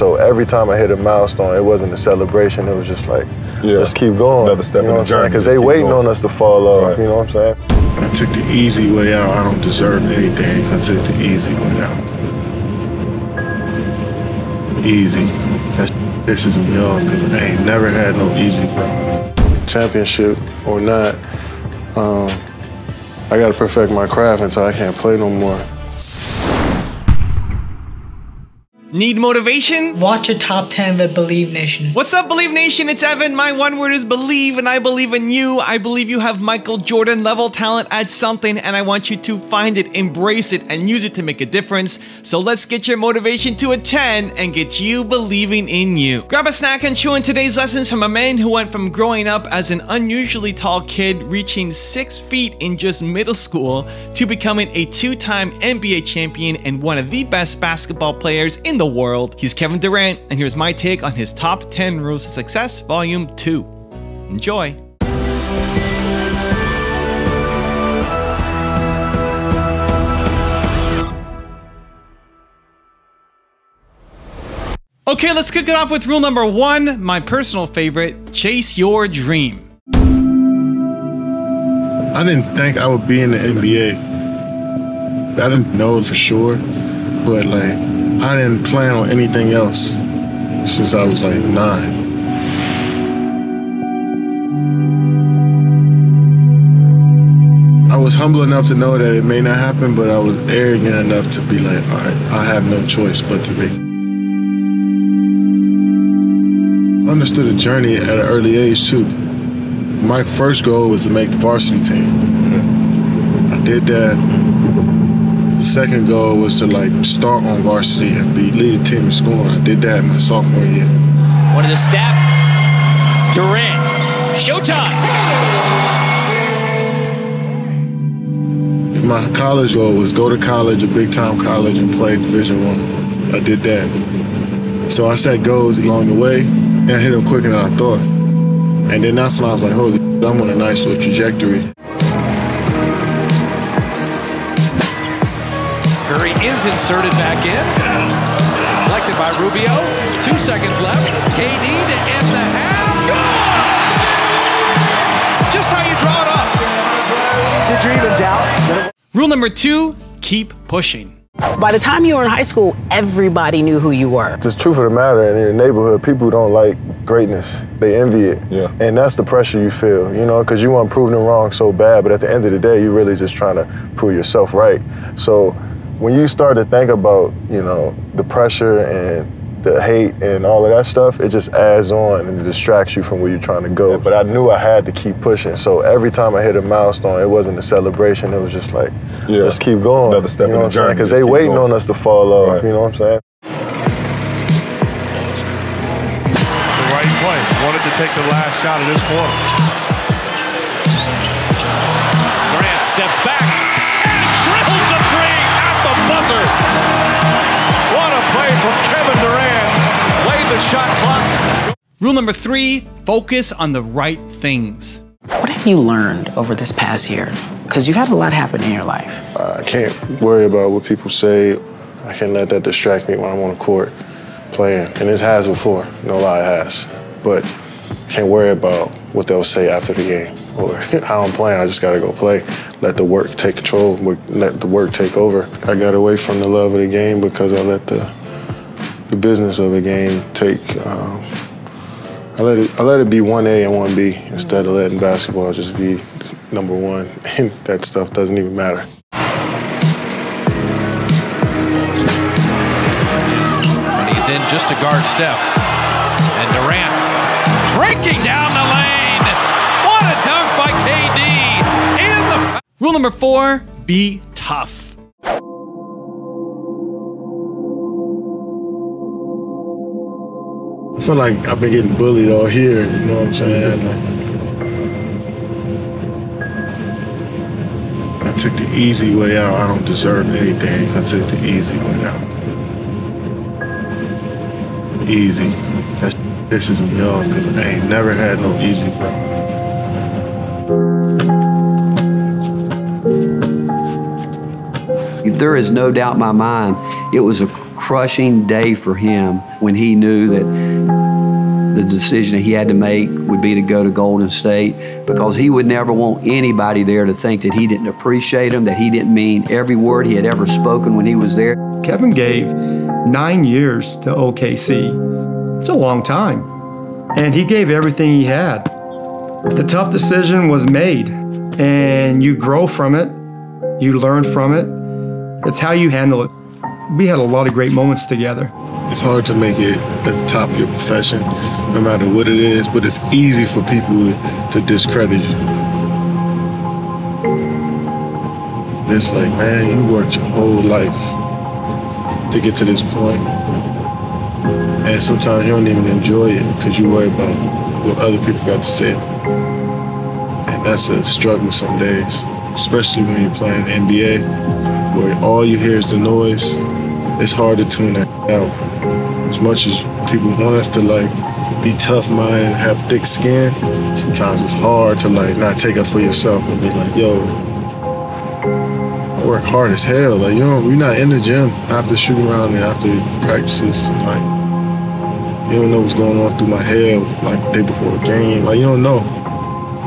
So every time I hit a milestone, it wasn't a celebration. It was just like, let's keep going. It's another step in the journey. Because they waiting on us to fall off, you know what I'm saying? I took the easy way out. I don't deserve anything. I took the easy way out. Easy. That pisses me off because I ain't never had no easy way. Championship or not, I got to perfect my craft until I can't play no more. Need motivation? Watch a top 10 with Believe Nation. What's up, Believe Nation? It's Evan. My one word is believe, and I believe in you. I believe you have Michael Jordan level talent at something, and I want you to find it, embrace it, and use it to make a difference. So let's get your motivation to a 10 and get you believing in you. Grab a snack and chew on today's lessons from a man who went from growing up as an unusually tall kid, reaching 6 feet in just middle school, to becoming a two-time NBA champion and one of the best basketball players in the world. He's Kevin Durant, and here's my take on his Top 10 Rules to Success, Volume 2. Enjoy. Okay, let's kick it off with rule number 1, my personal favorite, chase your dream. I didn't think I would be in the NBA. I didn't know it for sure, but like, I didn't plan on anything else since I was like 9. I was humble enough to know that it may not happen, but I was arrogant enough to be like, all right, I have no choice but to be. I understood the journey at an early age too. My first goal was to make the varsity team. I did that. Second goal was to like start on varsity and be lead the team in scoring. I did that my sophomore year. One of the staff, Durant, showtime. My college goal was go to college, a big time college, and play Division I. I did that. So I set goals along the way and I hit them quicker than I thought. And then that's when I was like, holy, I'm on a nice little trajectory. Curry is inserted back in, deflected by Rubio, 2 seconds left, KD to end the half, good! Just how you draw it up. Did you even doubt? Rule number 2, keep pushing. By the time you were in high school, everybody knew who you were. Just truth of the matter, in your neighborhood, people don't like greatness. They envy it. Yeah. And that's the pressure you feel, you know, because you want to prove them wrong so bad, but at the end of the day, you're really just trying to prove yourself right. So when you start to think about, you know, the pressure and the hate and all of that stuff, it just adds on and it distracts you from where you're trying to go. But I knew I had to keep pushing. So every time I hit a milestone, it wasn't a celebration. It was just like, let's keep going. It's another step in the journey. Because they waiting on us to fall off, you know what I'm saying? The right play. Wanted to take the last shot of this quarter. Durant steps back and drills the three. Buzzer. What a play from Kevin Durant. Played the shot clock. Rule number 3, focus on the right things. What have you learned over this past year? Because you've had a lot happen in your life. I can't worry about what people say. I can't let that distract me when I'm on the court playing. And it has before, no lie, it has. But I can't worry about what they'll say after the game or how I'm playing. I just gotta go play. Let the work take control, let the work take over. I got away from the love of the game because I let the business of the game take, I let it be 1A and 1B instead of letting basketball just be number one, and that stuff doesn't even matter. And he's in just to guard Steph. And Durant's breaking down the lane. What a dunk by KD. Rule number 4, be tough. I feel like I've been getting bullied all year, you know what I'm saying? I took the easy way out. I don't deserve anything. I took the easy way out. Easy. That pisses me off because I ain't never had no easy way. There is no doubt in my mind, it was a crushing day for him when he knew that the decision he had to make would be to go to Golden State, because he would never want anybody there to think that he didn't appreciate him, that he didn't mean every word he had ever spoken when he was there. Kevin gave 9 years to OKC. It's a long time. And he gave everything he had. The tough decision was made, and you grow from it. You learn from it. It's how you handle it. We had a lot of great moments together. It's hard to make it the top of your profession, no matter what it is, but it's easy for people to discredit you. It's like, man, you worked your whole life to get to this point. And sometimes you don't even enjoy it because you worry about what other people got to say. And that's a struggle some days, especially when you're playing NBA, where all you hear is the noise. It's hard to tune that out. As much as people want us to like be tough-minded and have thick skin, sometimes it's hard to like not take up for yourself and be like, yo, I work hard as hell. Like, you know, we're not in the gym after shooting around and after practices. Like, you don't know what's going on through my head, like the day before a game. Like, you don't know.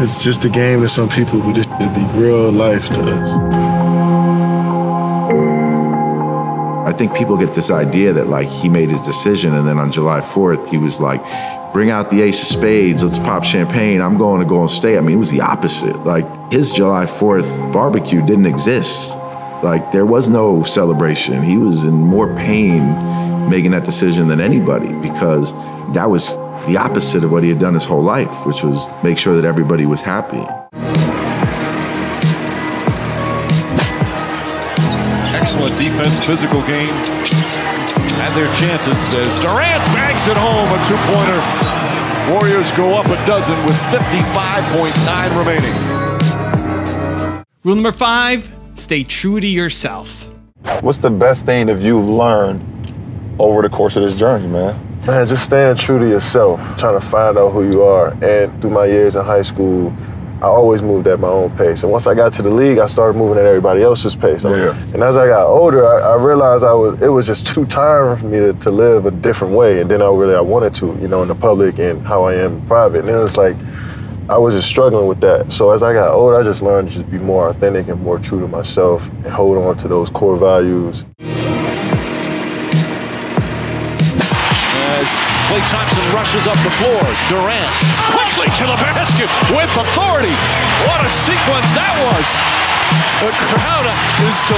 It's just a game to some people, but this should be real life to us. I think people get this idea that like he made his decision and then on July 4th, he was like, bring out the ace of spades, let's pop champagne, I'm going to Golden State. I mean, it was the opposite. Like his July 4th barbecue didn't exist. Like there was no celebration. He was in more pain making that decision than anybody, because that was the opposite of what he had done his whole life, which was make sure that everybody was happy. Excellent defense, physical game, had their chances as Durant banks it home, a two-pointer. Warriors go up a dozen with 55.9 remaining. Rule number 5, stay true to yourself. What's the best thing that you've learned over the course of this journey, man? Man, just staying true to yourself, trying to find out who you are. And through my years in high school, I always moved at my own pace. And once I got to the league, I started moving at everybody else's pace. Yeah. And as I got older, I realized it was just too tiring for me to live a different way. And then I wanted to, you know, in the public and how I am private. And it was like, I was just struggling with that. So as I got older, I just learned to just be more authentic and more true to myself and hold on to those core values. Klay Thompson rushes up the floor. Durant quickly to the basket with authority. What a sequence that was. The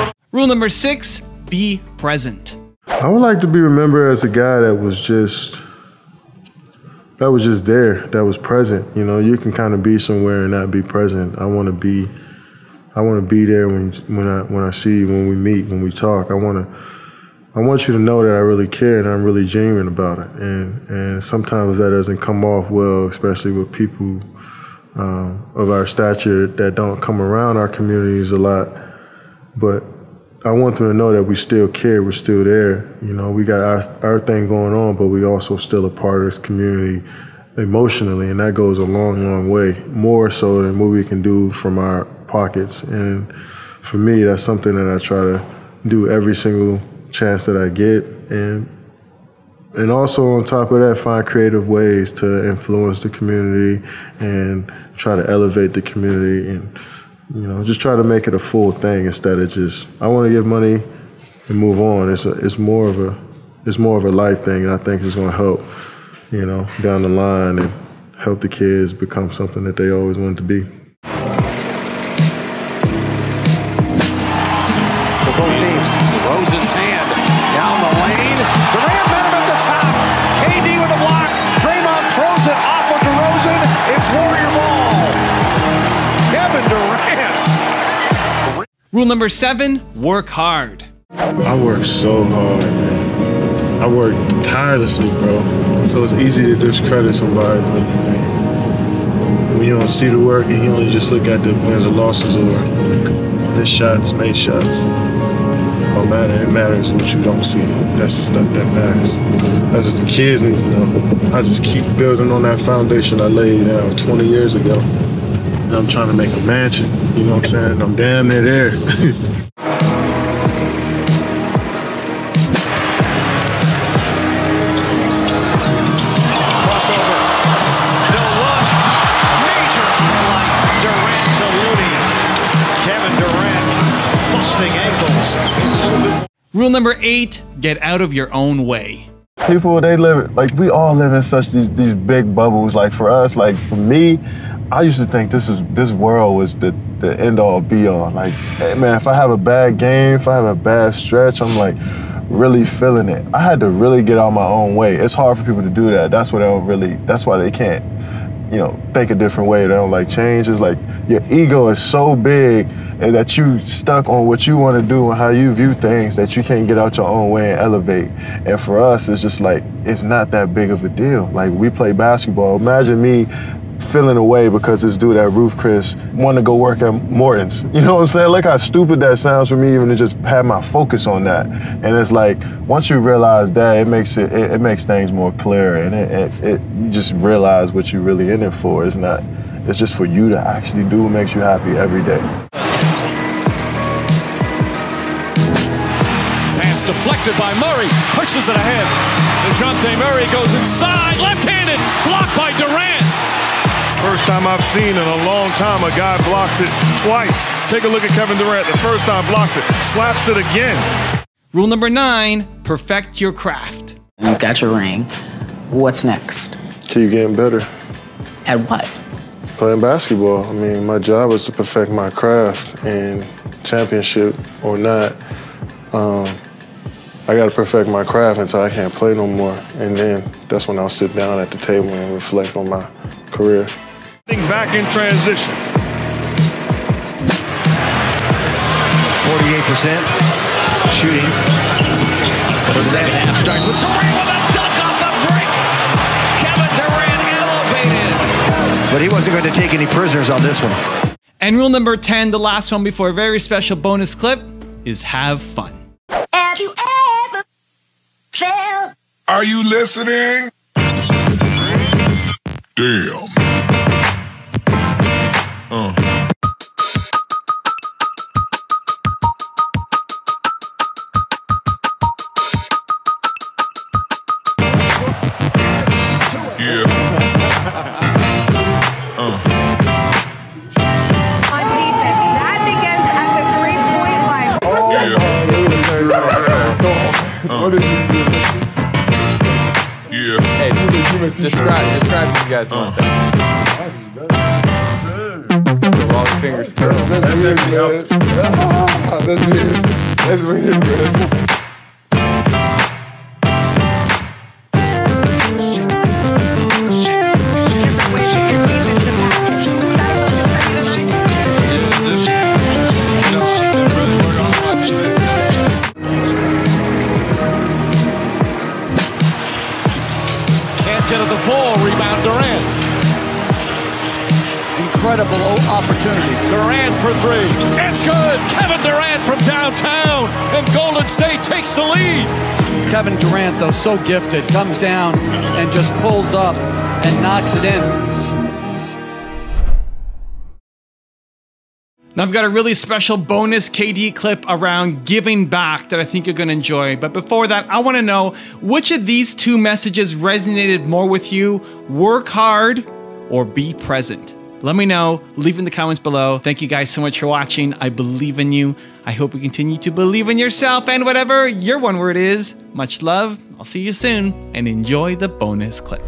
crowd is delirious. Rule number 6, be present. I would like to be remembered as a guy that was just there, that was present. You know, you can kind of be somewhere and not be present. I want to be there when I see you, when we meet, when we talk. I want you to know that I really care and I'm really genuine about it. And sometimes that doesn't come off well, especially with people of our stature that don't come around our communities a lot. But I want them to know that we still care, we're still there. You know, we got our thing going on, but we also still a part of this community emotionally, and that goes a long, long way, more so than what we can do from our pockets. And for me, that's something that I try to do every single chance that I get, and also on top of that, find creative ways to influence the community and try to elevate the community, and you know, just try to make it a full thing instead of just I want to give money and move on. It's more of a life thing, and I think it's going to help, you know, down the line and help the kids become something that they always wanted to be. Rule number 7, work hard. I work so hard, man. I work tirelessly, bro. So it's easy to discredit somebody when you don't see the work and you only just look at the wins and losses or his shots, made shots. Don't matter, it matters what you don't see. That's the stuff that matters. That's what the kids need to know. I just keep building on that foundation I laid down 20 years ago. I'm trying to make a mansion, you know what I'm saying? I'm damn near there. Rule number 8, get out of your own way. People, they live, like, we all live in such these big bubbles. Like, for us, like, for me, I used to think this world was the end all be all. Like, hey, man, if I have a bad game, if I have a bad stretch, I'm like really feeling it. I had to really get out of my own way. It's hard for people to do that. That's why they don't really, that's why they can't, you know, think a different way. They don't like change. It's like your ego is so big and that you stuck on what you want to do and how you view things that you can't get out your own way and elevate. And for us, it's just like, it's not that big of a deal. Like, we play basketball. Imagine me feeling away because this dude at Ruth Chris wanted to go work at Morton's. You know what I'm saying? Look how stupid that sounds for me even to just have my focus on that. And it's like, once you realize that, it makes things more clear, and you just realize what you're really in it for. It's just for you to actually do what makes you happy every day. Pass deflected by Murray, pushes it ahead. DeJounte Murray goes inside, left-handed, blocked by Durant. First time I've seen in a long time a guy blocks it twice. Take a look at Kevin Durant. The first time blocks it, slaps it again. Rule number 9, perfect your craft. You got your ring. What's next? Keep getting better. At what? Playing basketball. I mean, my job is to perfect my craft, and championship or not, I got to perfect my craft until I can't play no more. And then that's when I'll sit down at the table and reflect on my career. Back in transition. 48% shooting. But the second half starts with Durant with a dunk off the break. Kevin Durant elevated. But he wasn't going to take any prisoners on this one. And rule number 10, the last one before a very special bonus clip, is have fun. Have you ever felt? Are you listening? Damn. Describe these guys myself. The wrong fingers curl. That's weird. That's weird. Incredible opportunity. Durant for three. It's good. Kevin Durant from downtown, and Golden State takes the lead. Kevin Durant, though, so gifted, comes down and just pulls up and knocks it in. Now I've got a really special bonus KD clip around giving back that I think you're going to enjoy. But before that, I want to know which of these two messages resonated more with you: work hard or be present. Let me know, leave in the comments below. Thank you guys so much for watching. I believe in you. I hope you continue to believe in yourself and whatever your one word is. Much love. I'll see you soon, and enjoy the bonus clip.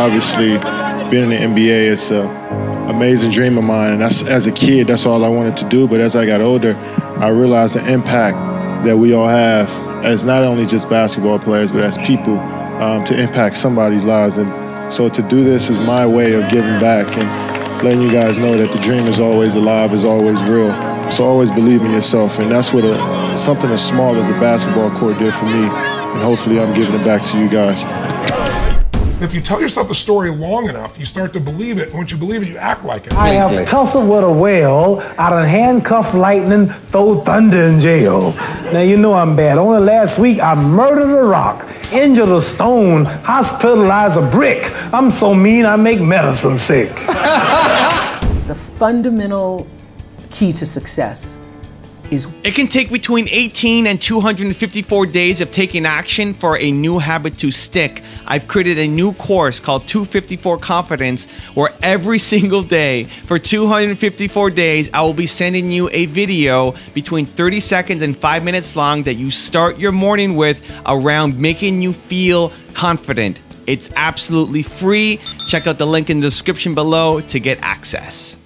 Obviously, being in the NBA is an amazing dream of mine. And as a kid, that's all I wanted to do. But as I got older, I realized the impact that we all have as not only just basketball players, but as people, to impact somebody's lives. And so to do this is my way of giving back and letting you guys know that the dream is always alive, is always real. So always believe in yourself. And that's what something as small as a basketball court did for me. And hopefully I'm giving it back to you guys. If you tell yourself a story long enough, you start to believe it. Once you believe it, you act like it. I have tussled with a whale, out of handcuffed lightning, throw thunder in jail. Now, you know I'm bad. Only last week, I murdered a rock, injured a stone, hospitalized a brick. I'm so mean, I make medicine sick. The fundamental key to success is... It can take between 18 and 254 days of taking action for a new habit to stick. I've created a new course called 254 Confidence, where every single day for 254 days, I will be sending you a video between 30 seconds and 5 minutes long that you start your morning with around making you feel confident. It's absolutely free. Check out the link in the description below to get access.